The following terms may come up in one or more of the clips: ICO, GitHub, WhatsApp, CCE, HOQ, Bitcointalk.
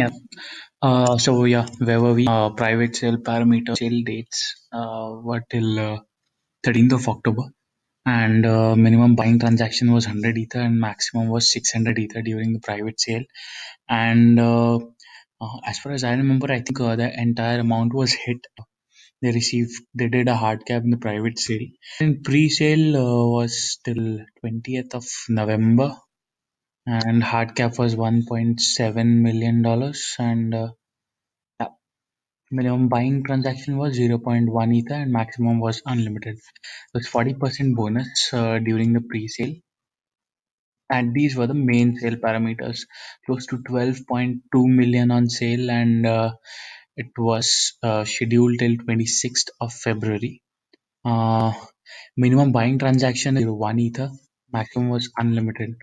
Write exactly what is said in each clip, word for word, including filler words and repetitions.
Yeah. Uh, so yeah, wherever we uh, private sale parameter sale dates uh, were till uh, thirteenth of October, and uh, minimum buying transaction was one hundred ether and maximum was six hundred ether during the private sale. And uh, uh, as far as I remember, I think uh, the entire amount was hit. They received, they did a hard cap in the private sale. And pre-sale uh, was till twentieth of November, and hard cap was one point seven million dollars, and uh, yeah, minimum buying transaction was zero point one ether and maximum was unlimited. It was forty percent bonus uh, during the pre-sale. And these were the main sale parameters. Close to twelve point two million on sale, and uh, it was uh, scheduled till twenty-sixth of February. Uh, minimum buying transaction is one ether, maximum was unlimited,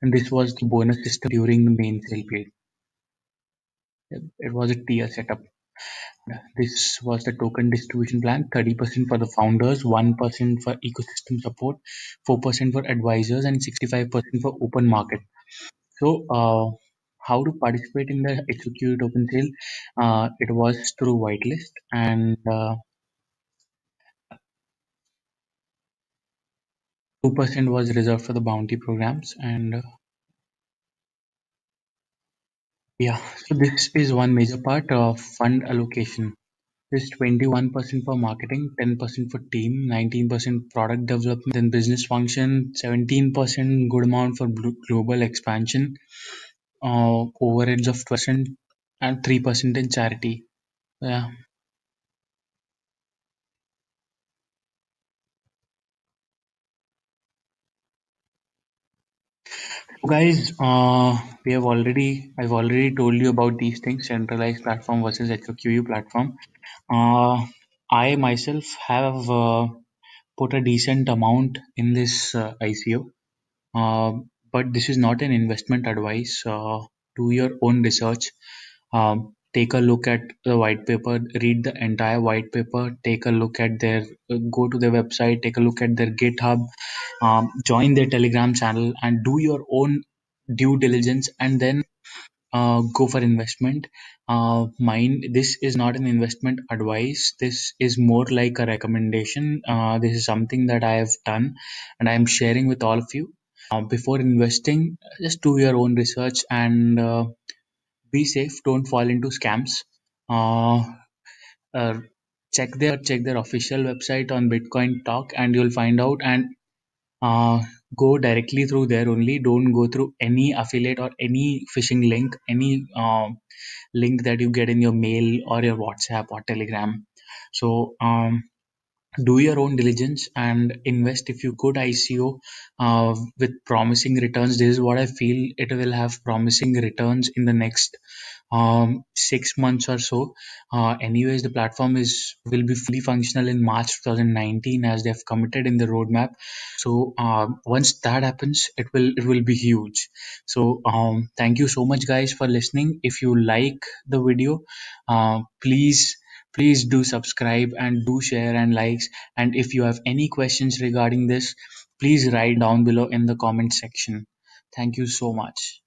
and this was the bonus system during the main sale period. It was a tier setup. This was the token distribution plan: thirty percent for the founders, one percent for ecosystem support, four percent for advisors, and sixty-five percent for open market. So uh, how to participate in the executed open sale? Uh, it was through whitelist, and uh, two percent was reserved for the bounty programs. And uh, yeah, so this is one major part of fund allocation. This twenty-one percent for marketing, ten percent for team, nineteen percent product development and business function, seventeen percent good amount for global expansion, uh, overheads of twelve percent, and three percent in charity. Yeah. So guys, uh, we have already, I've already told you about these things: centralized platform versus H O Q platform. Uh, I myself have uh, put a decent amount in this uh, I C O, uh, but this is not an investment advice. Uh, do your own research. Um, take a look at the white paper, read the entire white paper, take a look at their, go to their website, take a look at their GitHub, um, join their Telegram channel, and do your own due diligence, and then uh, go for investment. Uh, mind, this is not an investment advice. This is more like a recommendation. Uh, this is something that I have done and I am sharing with all of you. Uh, before investing, just do your own research, and uh, be safe. Don't fall into scams. Uh, uh, check their check their official website on Bitcoin Talk, and you'll find out. And uh, go directly through there only. Don't go through any affiliate or any phishing link, any uh, link that you get in your mail or your WhatsApp or Telegram. So um, do your own diligence and invest if you could. I C O uh, with promising returns. This is what I feel. It will have promising returns in the next um, six months or so. Uh, anyways, the platform is will be fully functional in March two thousand nineteen, as they have committed in the roadmap. So uh, once that happens, it will it will be huge. So um, thank you so much, guys, for listening. If you like the video, uh, please. Please do subscribe and do share and likes. And if you have any questions regarding this, please write down below in the comment section. Thank you so much.